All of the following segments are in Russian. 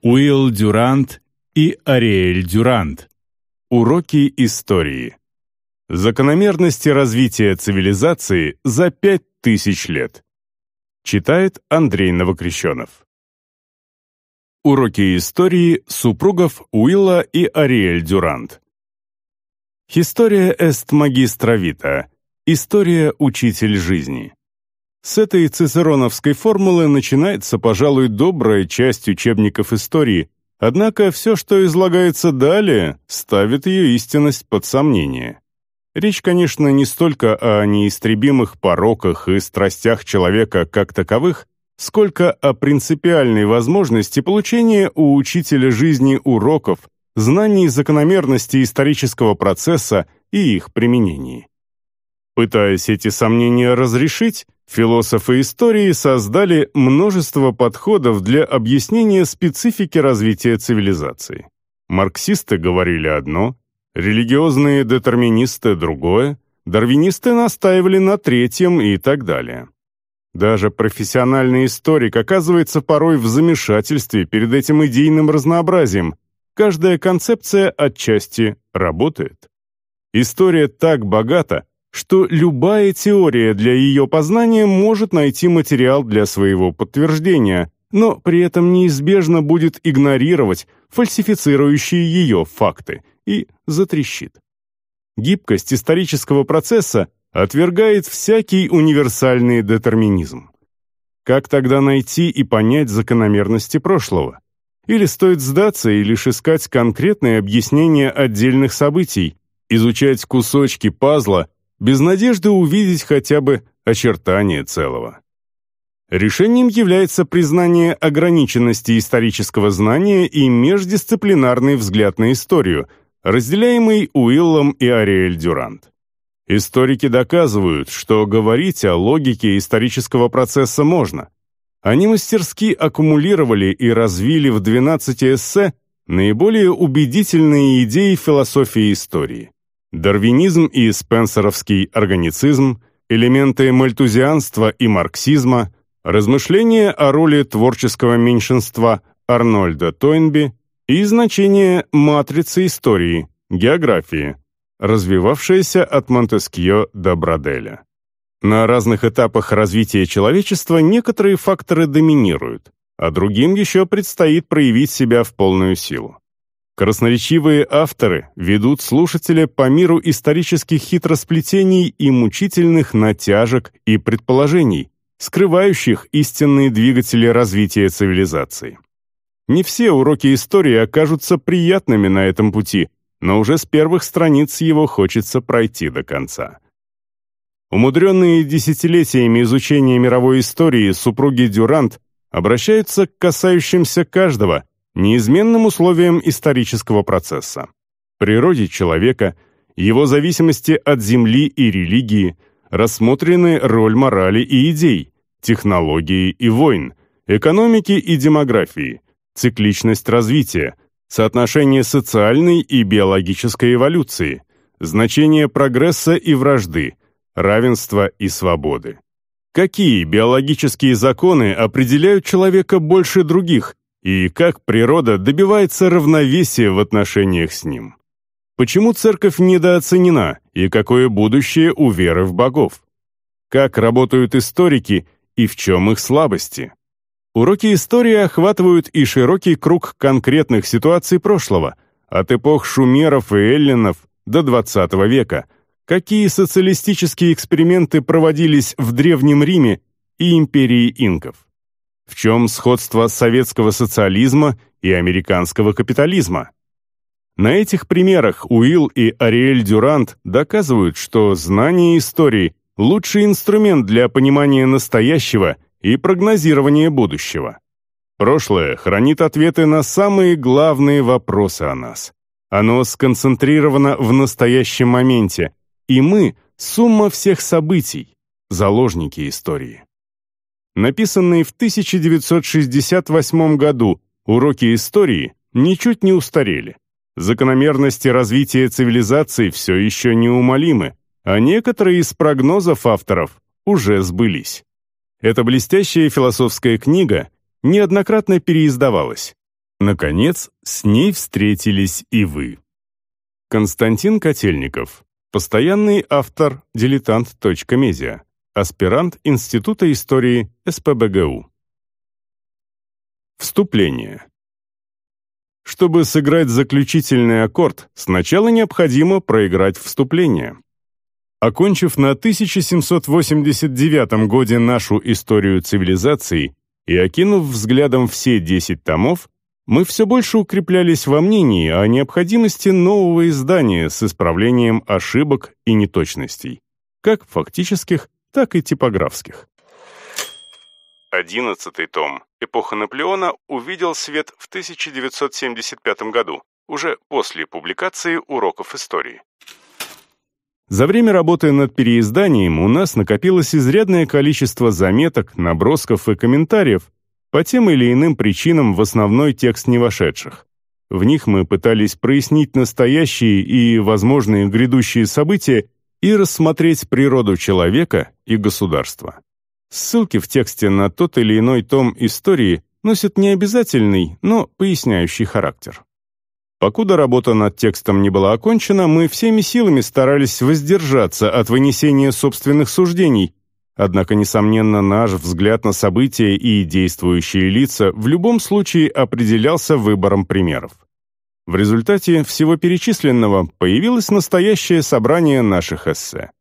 Уилл Дюрант и Ариэль Дюрант. Уроки истории. Закономерности развития цивилизации за 5000 лет. Читает Андрей Новокрещенов. Уроки истории супругов Уилла и Ариэль Дюрант. Historia est magistra vita. История – учитель жизни. С этой цицероновской формулы начинается, пожалуй, добрая часть учебников истории, однако все, что излагается далее, ставит ее истинность под сомнение. Речь, конечно, не столько о неистребимых пороках и страстях человека как таковых, сколько о принципиальной возможности получения у учителя жизни уроков, знаний закономерностей исторического процесса и их применений. Пытаясь эти сомнения разрешить, философы истории создали множество подходов для объяснения специфики развития цивилизации. Марксисты говорили одно, религиозные детерминисты – другое, дарвинисты настаивали на третьем и так далее. Даже профессиональный историк оказывается порой в замешательстве перед этим идейным разнообразием. Каждая концепция отчасти работает. История так богата, что любая теория для ее познания может найти материал для своего подтверждения, но при этом неизбежно будет игнорировать фальсифицирующие ее факты и затрещит. Гибкость исторического процесса отвергает всякий универсальный детерминизм. Как тогда найти и понять закономерности прошлого? Или стоит сдаться и лишь искать конкретные объяснения отдельных событий, изучать кусочки пазла, без надежды увидеть хотя бы очертания целого. Решением является признание ограниченности исторического знания и междисциплинарный взгляд на историю, разделяемый Уиллом и Ариэль Дюрант. Историки доказывают, что говорить о логике исторического процесса можно. Они мастерски аккумулировали и развили в 12 эссе наиболее убедительные идеи философии истории. Дарвинизм и спенсеровский органицизм, элементы мальтузианства и марксизма, размышления о роли творческого меньшинства Арнольда Тойнби и значение матрицы истории, географии, развивавшаяся от Монтескье до Броделя. На разных этапах развития человечества некоторые факторы доминируют, а другим еще предстоит проявить себя в полную силу. Красноречивые авторы ведут слушателя по миру исторических хитросплетений и мучительных натяжек и предположений, скрывающих истинные двигатели развития цивилизации. Не все уроки истории окажутся приятными на этом пути, но уже с первых страниц его хочется пройти до конца. Умудренные десятилетиями изучения мировой истории супруги Дюрант обращаются к касающимся каждого неизменным условием исторического процесса, природе человека, его зависимости от земли и религии, рассмотрены роль морали и идей, технологии и войн, экономики и демографии, цикличность развития, соотношение социальной и биологической эволюции, значение прогресса и вражды, равенства и свободы. Какие биологические законы определяют человека больше других, и как природа добивается равновесия в отношениях с ним? Почему церковь недооценена, и какое будущее у веры в богов? Как работают историки, и в чем их слабости? Уроки истории охватывают и широкий круг конкретных ситуаций прошлого, от эпох шумеров и эллинов до XX века, какие социалистические эксперименты проводились в Древнем Риме и империи инков. В чем сходство советского социализма и американского капитализма? На этих примерах Уилл и Ариэль Дюрант доказывают, что знание истории – лучший инструмент для понимания настоящего и прогнозирования будущего. Прошлое хранит ответы на самые главные вопросы о нас. Оно сконцентрировано в настоящем моменте, и мы – сумма всех событий, заложники истории. Написанные в 1968 году уроки истории ничуть не устарели. Закономерности развития цивилизации все еще неумолимы, а некоторые из прогнозов авторов уже сбылись. Эта блестящая философская книга неоднократно переиздавалась. Наконец, с ней встретились и вы. Константин Котельников, постоянный автор «Дилетант.Медиа», аспирант Института истории СПБГУ. Вступление. Чтобы сыграть заключительный аккорд, сначала необходимо проиграть вступление. Окончив на 1789 году нашу историю цивилизации и окинув взглядом все 10 томов, мы все больше укреплялись во мнении о необходимости нового издания с исправлением ошибок и неточностей, как фактических, так и типографских. 11-й том «Эпоха Наполеона» увидел свет в 1975 году, уже после публикации уроков истории. За время работы над переизданием у нас накопилось изрядное количество заметок, набросков и комментариев, по тем или иным причинам в основной текст не вошедших. В них мы пытались прояснить настоящие и возможные грядущие события и рассмотреть природу человека и государства. Ссылки в тексте на тот или иной том истории носят необязательный, но поясняющий характер. Покуда работа над текстом не была окончена, мы всеми силами старались воздержаться от вынесения собственных суждений, однако, несомненно, наш взгляд на события и действующие лица в любом случае определялся выбором примеров. В результате всего перечисленного появилось настоящее собрание наших эссе.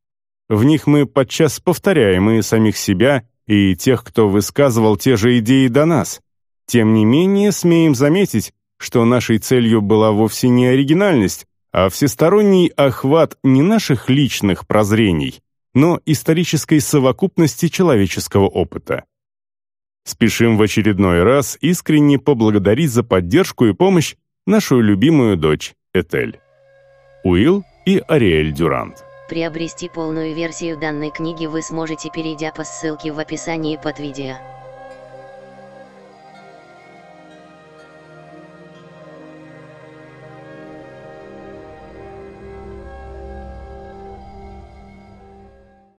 В них мы подчас повторяем и самих себя, и тех, кто высказывал те же идеи до нас. Тем не менее, смеем заметить, что нашей целью была вовсе не оригинальность, а всесторонний охват не наших личных прозрений, но исторической совокупности человеческого опыта. Спешим в очередной раз искренне поблагодарить за поддержку и помощь нашу любимую дочь Этель, Уилл и Ариэль Дюрант. Приобрести полную версию данной книги вы сможете, перейдя по ссылке в описании под видео.